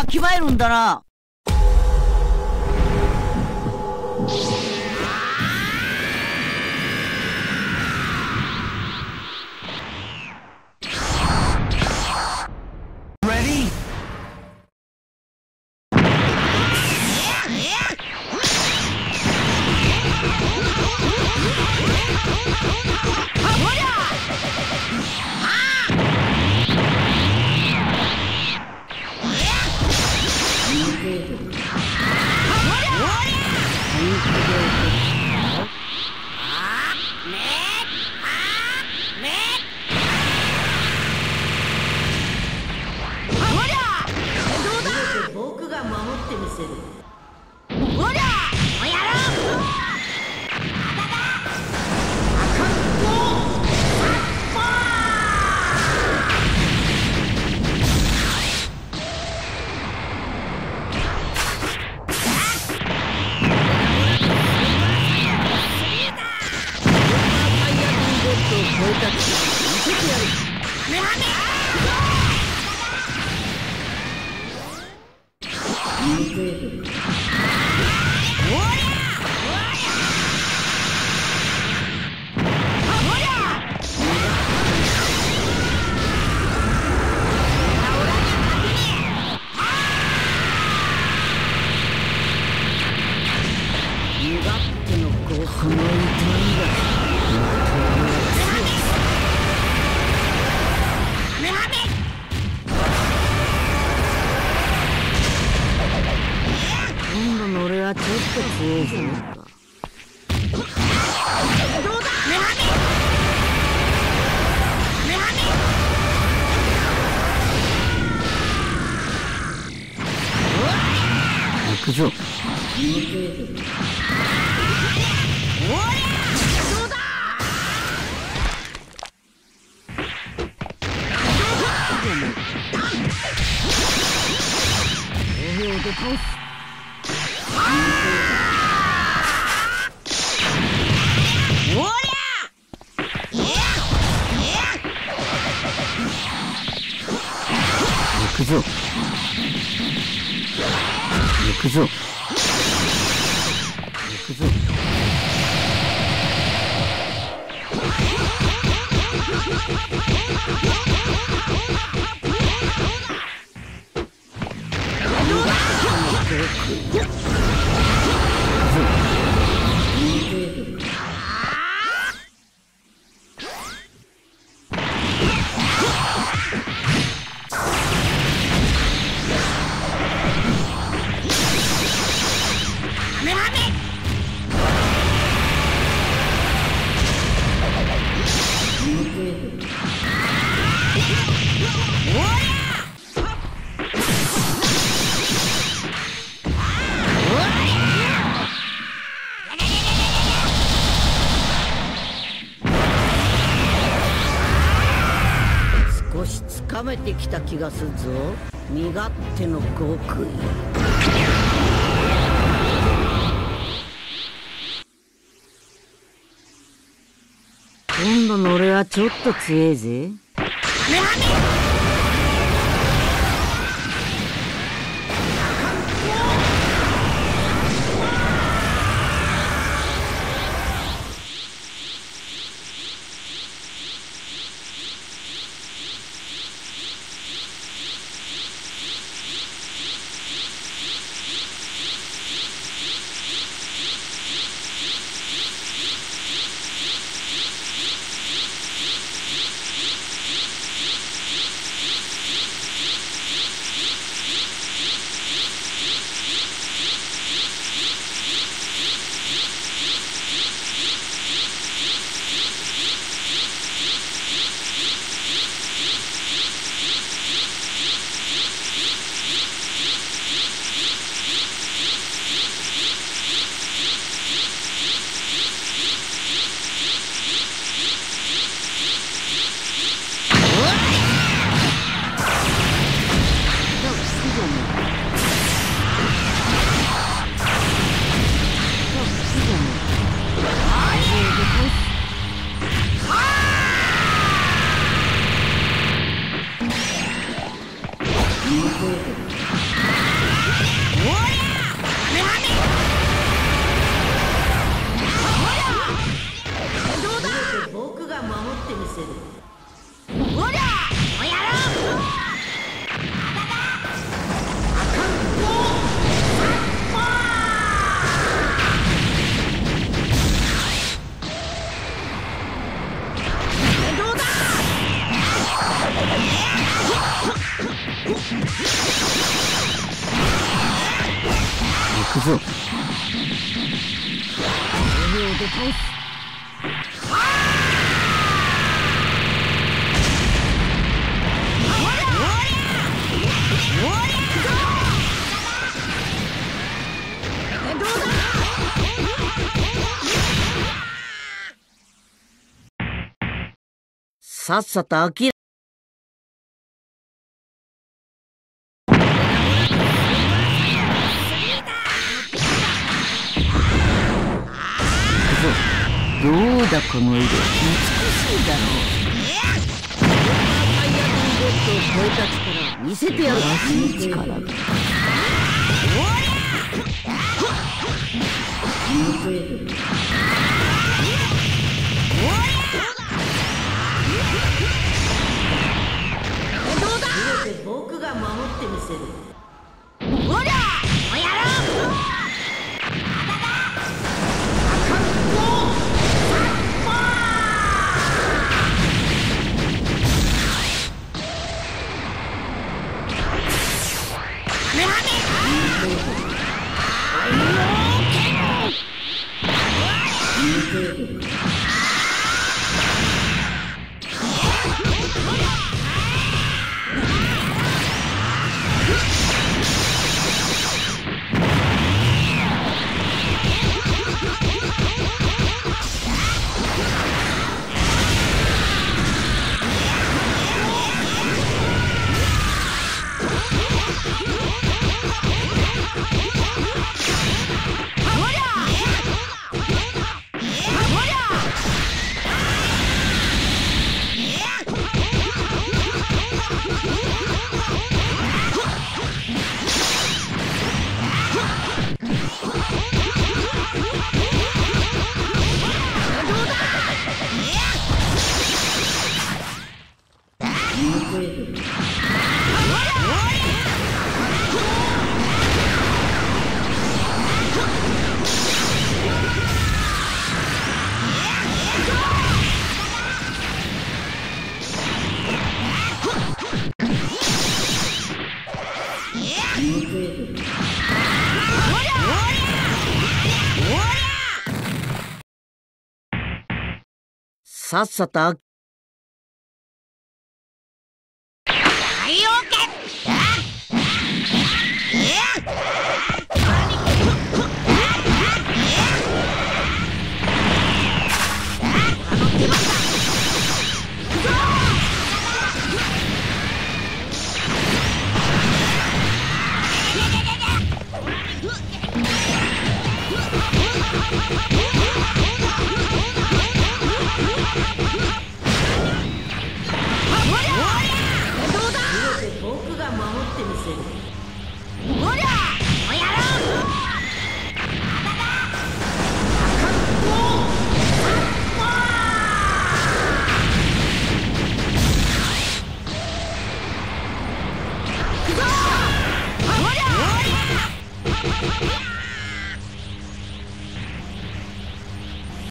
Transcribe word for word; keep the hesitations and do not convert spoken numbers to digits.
やー、気まえるんだな。冷めてきた気がするぞ、身勝手の極意。今度の俺はちょっと強えぜ。くぞ。ごびょうで倒す。さっさと飽きる。どうだこの色、美しいだろう。ファイヤーボールを超えた力見せてやる。力だ。どうだ。僕が守ってみせる。オラ、おやろう。さっさと